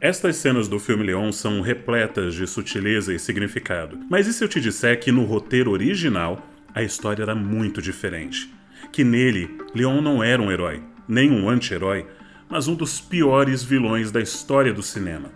Estas cenas do filme Leon são repletas de sutileza e significado. Mas e se eu te disser que no roteiro original a história era muito diferente? Que nele, Leon não era um herói, nem um anti-herói, mas um dos piores vilões da história do cinema.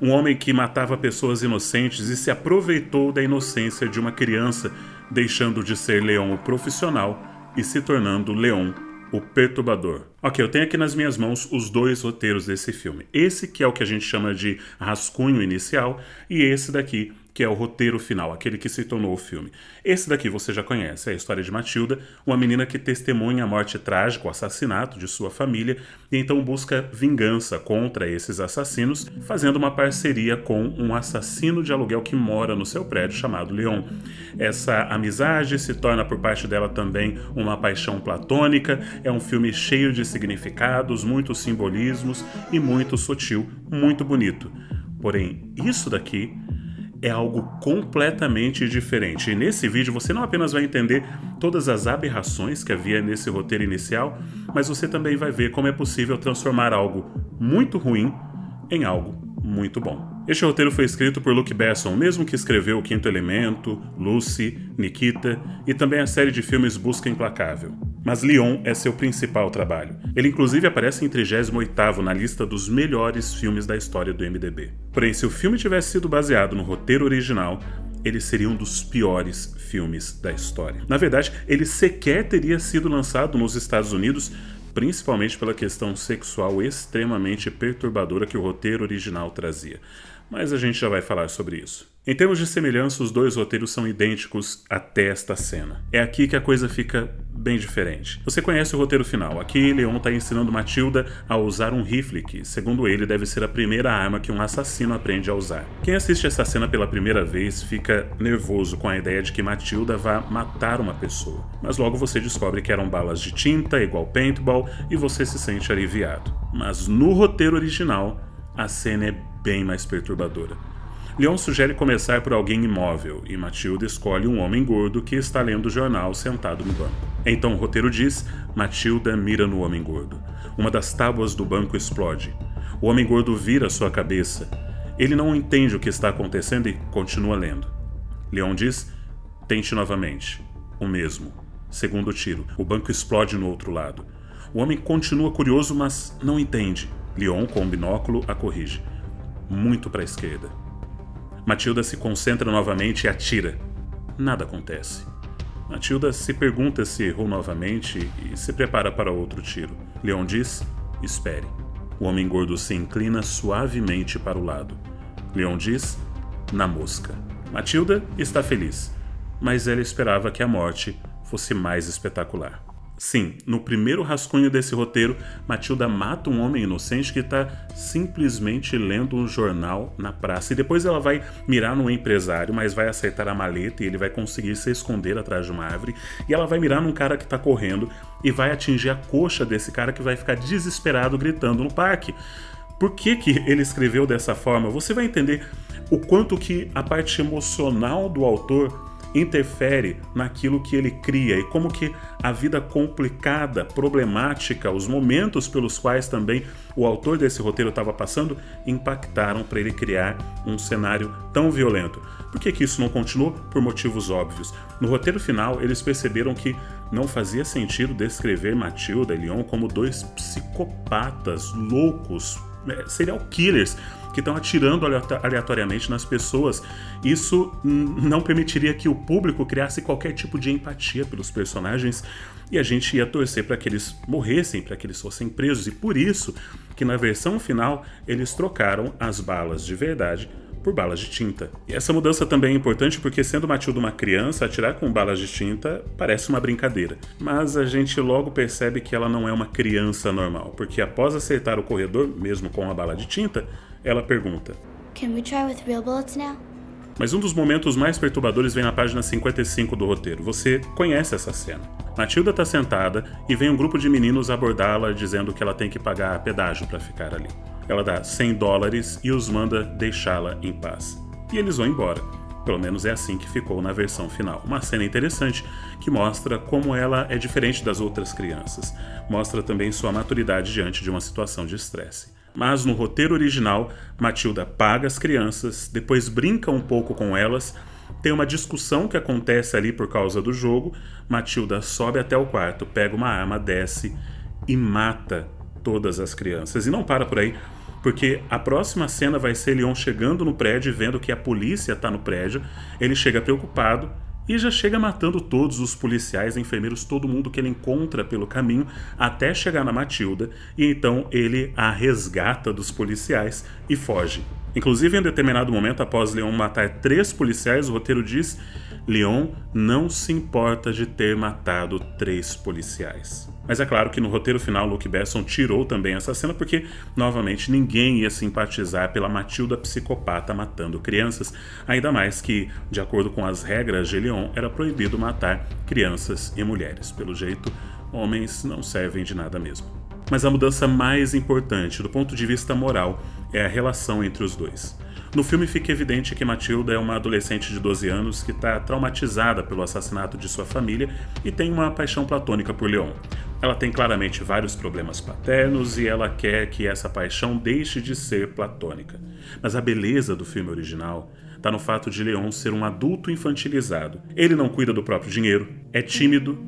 Um homem que matava pessoas inocentes e se aproveitou da inocência de uma criança, deixando de ser Leon o profissional e se tornando Leon o perturbador. Ok, eu tenho aqui nas minhas mãos os dois roteiros desse filme. Esse que é o que a gente chama de rascunho inicial e esse daqui que é o roteiro final, aquele que se tornou o filme. Esse daqui você já conhece, é a história de Mathilda, uma menina que testemunha a morte trágica, o assassinato de sua família, e então busca vingança contra esses assassinos, fazendo uma parceria com um assassino de aluguel que mora no seu prédio chamado Leon. Essa amizade se torna por parte dela também uma paixão platônica. É um filme cheio de significados, muitos simbolismos e muito sutil, muito bonito. Porém, isso daqui é algo completamente diferente. E nesse vídeo você não apenas vai entender todas as aberrações que havia nesse roteiro inicial, mas você também vai ver como é possível transformar algo muito ruim em algo muito bom. Este roteiro foi escrito por Luc Besson, o mesmo que escreveu O Quinto Elemento, Lucy, Nikita e também a série de filmes Busca Implacável. Mas Leon é seu principal trabalho. Ele inclusive aparece em 38º na lista dos melhores filmes da história do IMDb. Porém, se o filme tivesse sido baseado no roteiro original, ele seria um dos piores filmes da história. Na verdade, ele sequer teria sido lançado nos Estados Unidos, principalmente pela questão sexual extremamente perturbadora que o roteiro original trazia. Mas a gente já vai falar sobre isso. Em termos de semelhança, os dois roteiros são idênticos até esta cena. É aqui que a coisa fica bem diferente. Você conhece o roteiro final. Aqui, Leon está ensinando Mathilda a usar um rifle que, segundo ele, deve ser a primeira arma que um assassino aprende a usar. Quem assiste essa cena pela primeira vez fica nervoso com a ideia de que Mathilda vá matar uma pessoa. Mas logo você descobre que eram balas de tinta, igual paintball, e você se sente aliviado. Mas no roteiro original, a cena é bem mais perturbadora. Leon sugere começar por alguém imóvel, e Mathilda escolhe um homem gordo que está lendo o jornal sentado no banco. Então o roteiro diz: Mathilda mira no homem gordo. Uma das tábuas do banco explode. O homem gordo vira sua cabeça. Ele não entende o que está acontecendo e continua lendo. Leon diz: tente novamente. O mesmo. Segundo tiro. O banco explode no outro lado. O homem continua curioso, mas não entende. Leon, com um binóculo, a corrige. Muito para a esquerda. Mathilda se concentra novamente e atira. Nada acontece. Mathilda se pergunta se errou novamente e se prepara para outro tiro. Leon diz: espere. O homem gordo se inclina suavemente para o lado. Leon diz: na mosca. Mathilda está feliz, mas ela esperava que a morte fosse mais espetacular. Sim, no primeiro rascunho desse roteiro, Mathilda mata um homem inocente que está simplesmente lendo um jornal na praça. E depois ela vai mirar no empresário, mas vai acertar a maleta e ele vai conseguir se esconder atrás de uma árvore. E ela vai mirar num cara que está correndo e vai atingir a coxa desse cara que vai ficar desesperado gritando no parque. Por que ele escreveu dessa forma? Você vai entender o quanto que a parte emocional do autor interfere naquilo que ele cria e como que a vida complicada, problemática, os momentos pelos quais também o autor desse roteiro estava passando impactaram para ele criar um cenário tão violento. Por que isso não continuou? Por motivos óbvios. No roteiro final, eles perceberam que não fazia sentido descrever Mathilda e Leon como dois psicopatas loucos, serial killers, que estão atirando aleatoriamente nas pessoas. Isso não permitiria que o público criasse qualquer tipo de empatia pelos personagens e a gente ia torcer para que eles morressem, para que eles fossem presos. E por isso que na versão final eles trocaram as balas de verdade por balas de tinta. E essa mudança também é importante porque, sendo Mathilda uma criança, atirar com balas de tinta parece uma brincadeira. Mas a gente logo percebe que ela não é uma criança normal, porque após acertar o corredor, mesmo com a bala de tinta, ela pergunta: "Can we try with real bullets now?" Mas um dos momentos mais perturbadores vem na página 55 do roteiro. Você conhece essa cena. Mathilda está sentada e vem um grupo de meninos abordá-la dizendo que ela tem que pagar pedágio para ficar ali. Ela dá $100 e os manda deixá-la em paz. E eles vão embora. Pelo menos é assim que ficou na versão final. Uma cena interessante que mostra como ela é diferente das outras crianças. Mostra também sua maturidade diante de uma situação de estresse. mas no roteiro original, Mathilda paga as crianças, depois brinca um pouco com elas, tem uma discussão que acontece ali por causa do jogo, Mathilda sobe até o quarto, pega uma arma, desce e mata todas as crianças. E não para por aí, porque a próxima cena vai ser Leon chegando no prédio e vendo que a polícia está no prédio, ele chega preocupado e já chega matando todos os policiais, enfermeiros, todo mundo que ele encontra pelo caminho até chegar na Mathilda, e então ele a resgata dos policiais e foge. Inclusive, em determinado momento, após Leon matar 3 policiais, o roteiro diz: Leon não se importa de ter matado 3 policiais. Mas é claro que no roteiro final, Luc Besson tirou também essa cena porque, novamente, ninguém ia simpatizar pela Mathilda psicopata matando crianças, ainda mais que, de acordo com as regras de Leon, era proibido matar crianças e mulheres. Pelo jeito, homens não servem de nada mesmo. Mas a mudança mais importante, do ponto de vista moral, é a relação entre os dois. No filme fica evidente que Mathilda é uma adolescente de 12 anos que está traumatizada pelo assassinato de sua família e tem uma paixão platônica por Leon. Ela tem claramente vários problemas paternos e ela quer que essa paixão deixe de ser platônica. Mas a beleza do filme original está no fato de Leon ser um adulto infantilizado. Ele não cuida do próprio dinheiro, é tímido,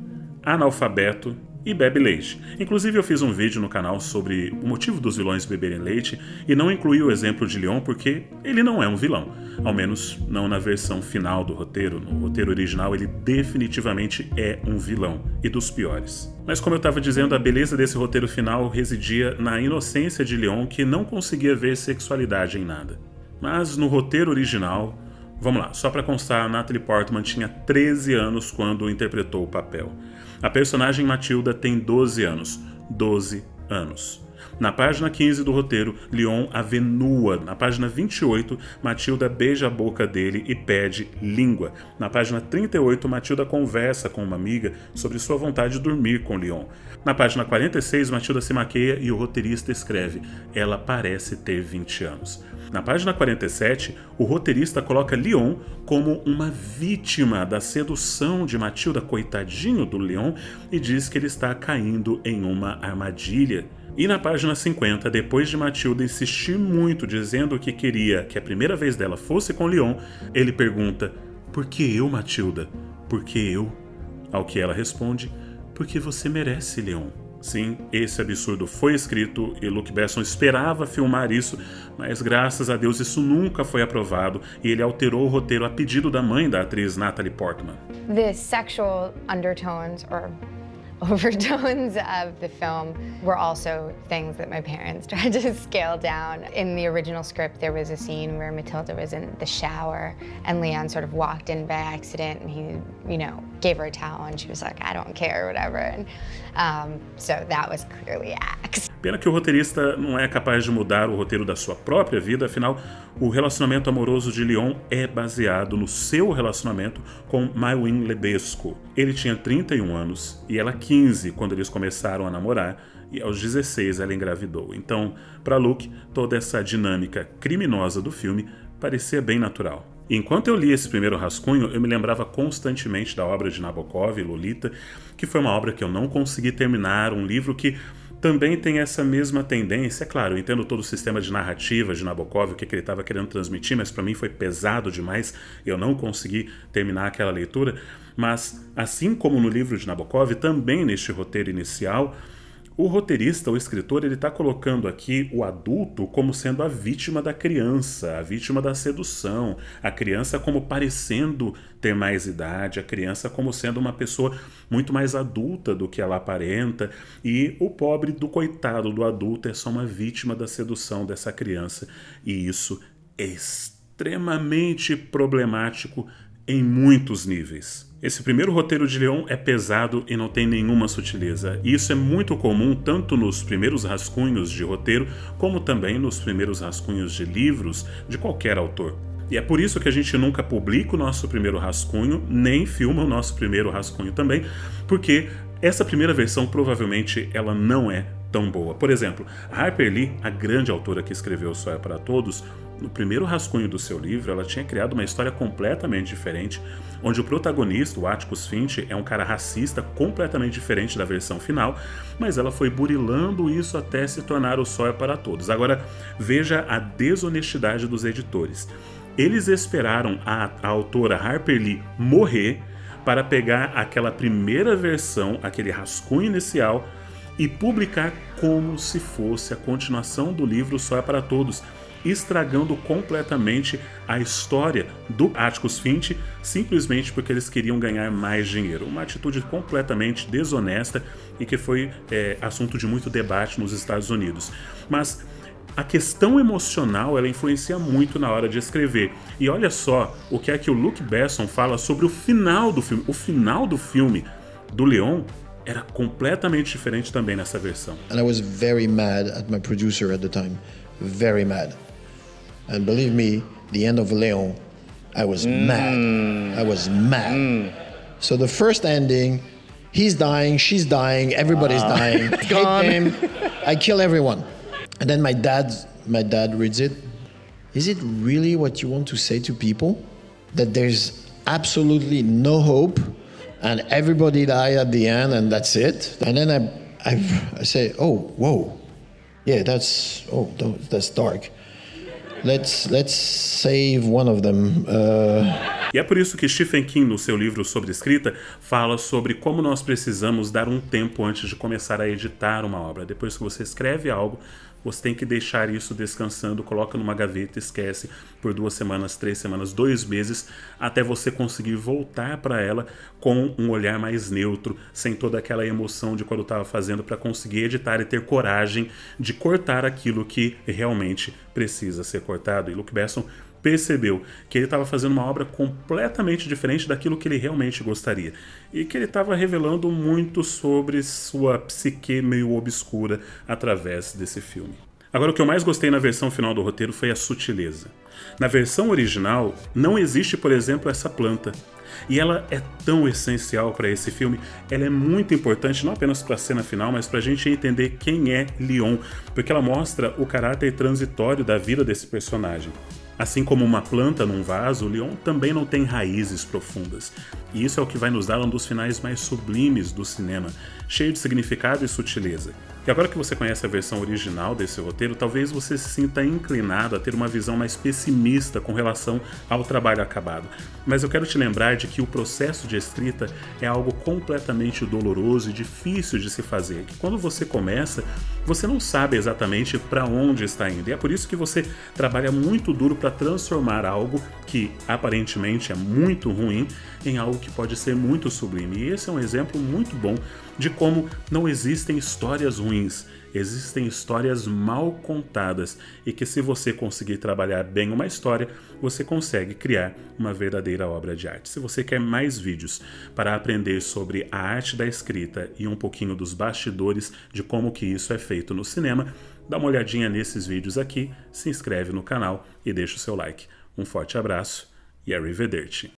analfabeto e bebe leite. Inclusive, eu fiz um vídeo no canal sobre o motivo dos vilões beberem leite e não incluí o exemplo de Leon porque ele não é um vilão, ao menos não na versão final do roteiro. No roteiro original ele definitivamente é um vilão, e dos piores. Mas como eu estava dizendo, a beleza desse roteiro final residia na inocência de Leon, que não conseguia ver sexualidade em nada. Mas no roteiro original, vamos lá, só para constar, a Natalie Portman tinha 13 anos quando interpretou o papel. A personagem Mathilda tem 12 anos. 12 anos. Na página 15 do roteiro, Leon a vê nua. Na página 28, Mathilda beija a boca dele e pede língua. Na página 38, Mathilda conversa com uma amiga sobre sua vontade de dormir com Leon. Na página 46, Mathilda se maqueia e o roteirista escreve: ela parece ter 20 anos. Na página 47, o roteirista coloca Leon como uma vítima da sedução de Mathilda, coitadinho do Leon, e diz que ele está caindo em uma armadilha. E na página 50, depois de Mathilda insistir muito dizendo que queria que a primeira vez dela fosse com Leon, ele pergunta: por que eu, Mathilda? Por que eu? Ao que ela responde: porque você merece, Leon. Sim, esse absurdo foi escrito e Luc Besson esperava filmar isso, mas graças a Deus isso nunca foi aprovado e ele alterou o roteiro a pedido da mãe da atriz Natalie Portman. The sexual undertones or overtones of the film were also things that my parents tried to scale down. In the original script, there was a scene where Mathilda was in the shower and Leon sort of walked in by accident and he, gave her a towel and she was like, I don't care, whatever. And so that was clearly axed. Pena que o roteirista não é capaz de mudar o roteiro da sua própria vida, afinal, o relacionamento amoroso de Leon é baseado no seu relacionamento com Mathilde Lebesque. Ele tinha 31 anos e ela 15 quando eles começaram a namorar e aos 16 ela engravidou. Então, para Luc, toda essa dinâmica criminosa do filme parecia bem natural. Enquanto eu li esse primeiro rascunho, eu me lembrava constantemente da obra de Nabokov, Lolita, que foi uma obra que eu não consegui terminar, um livro que também tem essa mesma tendência. É claro, eu entendo todo o sistema de narrativa de Nabokov, o que ele estava querendo transmitir, mas para mim foi pesado demais, eu não consegui terminar aquela leitura. Mas, assim como no livro de Nabokov, também neste roteiro inicial, o roteirista, o escritor, ele está colocando aqui o adulto como sendo a vítima da criança, a vítima da sedução, a criança como parecendo ter mais idade, a criança como sendo uma pessoa muito mais adulta do que ela aparenta, e o pobre do coitado do adulto é só uma vítima da sedução dessa criança. E isso é extremamente problemático em muitos níveis. Esse primeiro roteiro de Leon é pesado e não tem nenhuma sutileza. E isso é muito comum tanto nos primeiros rascunhos de roteiro, como também nos primeiros rascunhos de livros de qualquer autor. E é por isso que a gente nunca publica o nosso primeiro rascunho, nem filma o nosso primeiro rascunho também, porque essa primeira versão provavelmente ela não é tão boa. Por exemplo, Harper Lee, a grande autora que escreveu Só é para Todos, No primeiro rascunho do seu livro, ela tinha criado uma história completamente diferente, onde o protagonista, o Atticus Finch, é um cara racista completamente diferente da versão final, mas ela foi burilando isso até se tornar O Sol é para Todos. Agora, veja a desonestidade dos editores. Eles esperaram a autora Harper Lee morrer para pegar aquela primeira versão, aquele rascunho inicial, e publicar como se fosse a continuação do livro O Sol é para Todos, estragando completamente a história do Atticus Finch, simplesmente porque eles queriam ganhar mais dinheiro. Uma atitude completamente desonesta e que foi assunto de muito debate nos Estados Unidos. Mas a questão emocional, ela influencia muito na hora de escrever. E olha só o que é que o Luc Besson fala sobre o final do filme. O final do filme do Leon era completamente diferente também nessa versão. And I was very mad at my producer at the time. Very mad. And believe me, the end of Leon, I was mad. I was mad. So the first ending, he's dying, she's dying, everybody's dying. Hate him. I kill everyone. And then my dad reads it. Is it really what you want to say to people? That there's absolutely no hope and everybody died at the end and that's it? And then I say, oh, whoa. Yeah, that's dark. Let's save one of them. E é por isso que Stephen King, no seu livro sobre escrita, fala sobre como nós precisamos dar um tempo antes de começar a editar uma obra. Depois que você escreve algo, você tem que deixar isso descansando, coloca numa gaveta, esquece por 2 semanas, 3 semanas, 2 meses, até você conseguir voltar para ela com um olhar mais neutro, sem toda aquela emoção de quando estava fazendo, para conseguir editar e ter coragem de cortar aquilo que realmente precisa ser cortado. E Luc Besson percebeu que ele estava fazendo uma obra completamente diferente daquilo que ele realmente gostaria, e que ele estava revelando muito sobre sua psique meio obscura através desse filme. Agora, o que eu mais gostei na versão final do roteiro foi a sutileza. Na versão original, não existe, por exemplo, essa planta. E ela é tão essencial para esse filme, ela é muito importante não apenas para a cena final, mas para a gente entender quem é Leon, porque ela mostra o caráter transitório da vida desse personagem. Assim como uma planta num vaso, Leon também não tem raízes profundas. E isso é o que vai nos dar um dos finais mais sublimes do cinema, cheio de significado e sutileza. E agora que você conhece a versão original desse roteiro, talvez você se sinta inclinado a ter uma visão mais pessimista com relação ao trabalho acabado. Mas eu quero te lembrar de que o processo de escrita é algo completamente doloroso e difícil de se fazer, que quando você começa, você não sabe exatamente para onde está indo. E é por isso que você trabalha muito duro para transformar algo que aparentemente é muito ruim em algo que pode ser muito sublime. E esse é um exemplo muito bom de como não existem histórias ruins, existem histórias mal contadas, e que se você conseguir trabalhar bem uma história, você consegue criar uma verdadeira obra de arte. Se você quer mais vídeos para aprender sobre a arte da escrita e um pouquinho dos bastidores de como que isso é feito no cinema, dá uma olhadinha nesses vídeos aqui, se inscreve no canal e deixa o seu like. Um forte abraço e arrivederci!